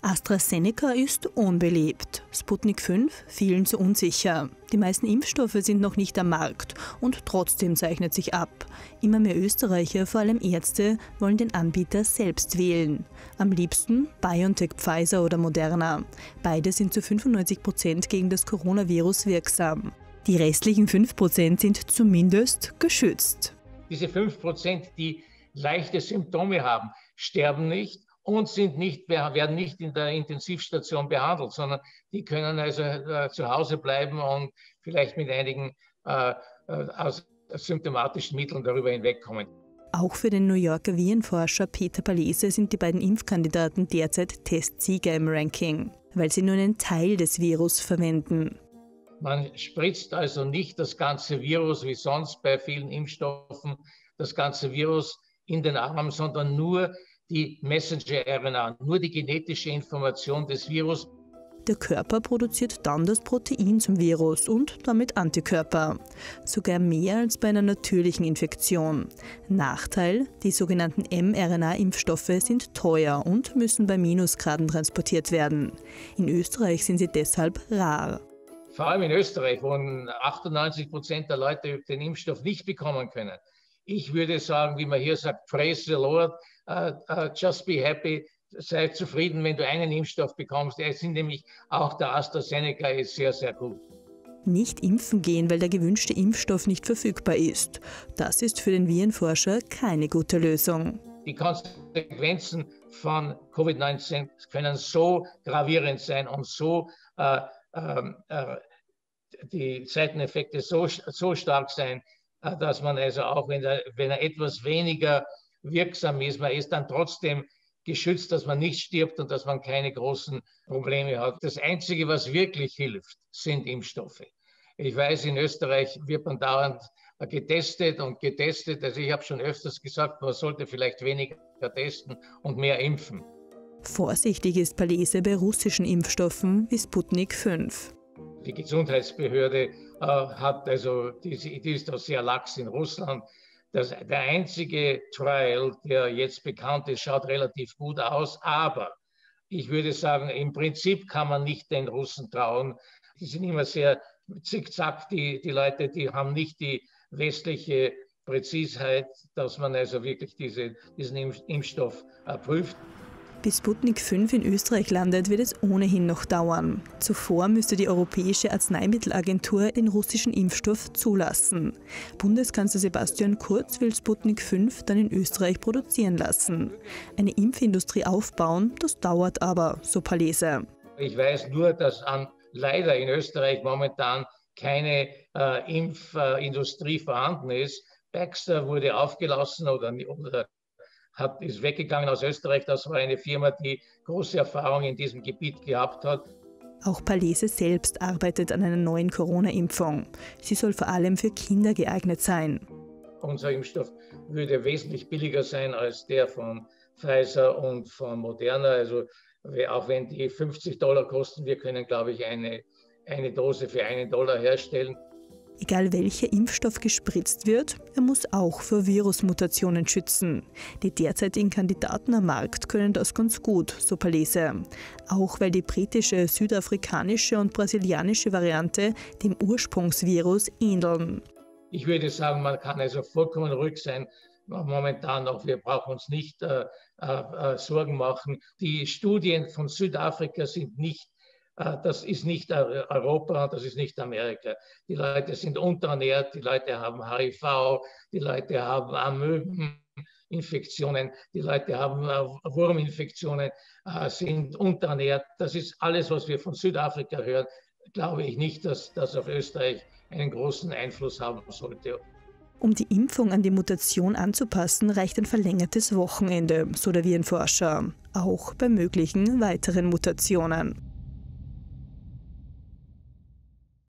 AstraZeneca ist unbeliebt, Sputnik V vielen zu unsicher. Die meisten Impfstoffe sind noch nicht am Markt und trotzdem zeichnet sich ab. Immer mehr Österreicher, vor allem Ärzte, wollen den Anbieter selbst wählen. Am liebsten BioNTech, Pfizer oder Moderna. Beide sind zu 95% gegen das Coronavirus wirksam. Die restlichen 5% sind zumindest geschützt. Diese 5%, die leichte Symptome haben, sterben nicht und werden nicht in der Intensivstation behandelt, sondern die können also zu Hause bleiben und vielleicht mit einigen aus symptomatischen Mitteln darüber hinwegkommen. Auch für den New Yorker Virenforscher Peter Palese sind die beiden Impfkandidaten derzeit Testsieger im Ranking, weil sie nur einen Teil des Virus verwenden. Man spritzt also nicht das ganze Virus, wie sonst bei vielen Impfstoffen, das ganze Virus in den Arm, sondern nur die Messenger-RNA, nur die genetische Information des Virus. Der Körper produziert dann das Protein zum Virus und damit Antikörper. Sogar mehr als bei einer natürlichen Infektion. Nachteil: die sogenannten mRNA-Impfstoffe sind teuer und müssen bei Minusgraden transportiert werden. In Österreich sind sie deshalb rar. Vor allem in Österreich, wo 98% der Leute den Impfstoff nicht bekommen können. Ich würde sagen, wie man hier sagt, praise the Lord, just be happy, sei zufrieden, wenn du einen Impfstoff bekommst. Er ist nämlich auch der AstraZeneca ist sehr, sehr gut. Nicht impfen gehen, weil der gewünschte Impfstoff nicht verfügbar ist. Das ist für den Virenforscher keine gute Lösung. Die Konsequenzen von Covid-19 können so gravierend sein und so die Seiteneffekte so stark sein, dass man also auch, wenn er etwas weniger wirksam ist, man ist dann trotzdem geschützt, dass man nicht stirbt und dass man keine großen Probleme hat. Das Einzige, was wirklich hilft, sind Impfstoffe. Ich weiß, in Österreich wird man dauernd getestet und getestet. Also ich habe schon öfters gesagt, man sollte vielleicht weniger testen und mehr impfen. Vorsichtig ist Palese bei russischen Impfstoffen wie Sputnik V. Die Gesundheitsbehörde die ist doch sehr lax in Russland. Der einzige Trial, der jetzt bekannt ist, schaut relativ gut aus. Aber ich würde sagen, im Prinzip kann man nicht den Russen trauen. Die sind immer sehr zickzack, die Leute, die haben nicht die westliche Präzisheit, dass man also wirklich diesen Impfstoff prüft. Bis Sputnik V in Österreich landet, wird es ohnehin noch dauern. Zuvor müsste die Europäische Arzneimittelagentur den russischen Impfstoff zulassen. Bundeskanzler Sebastian Kurz will Sputnik V dann in Österreich produzieren lassen. Eine Impfindustrie aufbauen, das dauert aber, so Palese. Ich weiß nur, dass leider in Österreich momentan keine Impfindustrie vorhanden ist. Baxter wurde aufgelassen ist weggegangen aus Österreich. Das war eine Firma, die große Erfahrung in diesem Gebiet gehabt hat. Auch Palese selbst arbeitet an einer neuen Corona-Impfung. Sie soll vor allem für Kinder geeignet sein. Unser Impfstoff würde wesentlich billiger sein als der von Pfizer und von Moderna. Also auch wenn die $50 kosten, wir können, glaube ich, eine Dose für $1 herstellen. Egal welcher Impfstoff gespritzt wird, er muss auch vor Virusmutationen schützen. Die derzeitigen Kandidaten am Markt können das ganz gut, so Palese. Auch weil die britische, südafrikanische und brasilianische Variante dem Ursprungsvirus ähneln. Ich würde sagen, man kann also vollkommen ruhig sein. Momentan noch, wir brauchen uns nicht Sorgen machen. Die Studien von Südafrika sind nicht. Das ist nicht Europa, das ist nicht Amerika. Die Leute sind unterernährt, die Leute haben HIV, die Leute haben Amöbeninfektionen, die Leute haben Wurminfektionen, sind unterernährt. Das ist alles, was wir von Südafrika hören. Glaube ich nicht, dass das auf Österreich einen großen Einfluss haben sollte. Um die Impfung an die Mutation anzupassen, reicht ein verlängertes Wochenende, so der Virenforscher. Auch bei möglichen weiteren Mutationen.